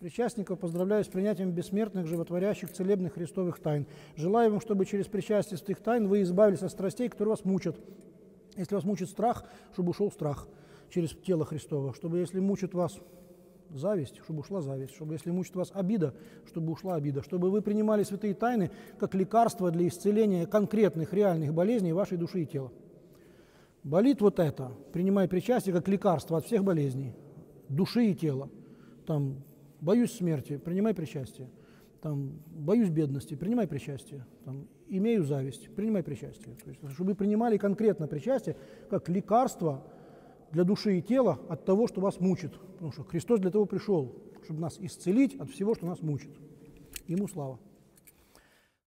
Причастников поздравляю с принятием бессмертных, животворящих, целебных Христовых тайн. Желаю вам, чтобы через причастие святых тайн вы избавились от страстей, которые вас мучат. Если вас мучит страх, чтобы ушел страх через тело Христово. Чтобы, если мучит вас зависть, чтобы ушла зависть. Чтобы, если мучит вас обида, чтобы ушла обида. Чтобы вы принимали святые тайны как лекарство для исцеления конкретных реальных болезней вашей души и тела. Болит вот это, принимая причастие как лекарство от всех болезней души и тела. Там... Боюсь смерти, принимай причастие. Там, боюсь бедности, принимай причастие. Там, имею зависть, принимай причастие. То есть, чтобы вы принимали конкретно причастие как лекарство для души и тела от того, что вас мучит. Потому что Христос для того пришел, чтобы нас исцелить от всего, что нас мучит. Ему слава.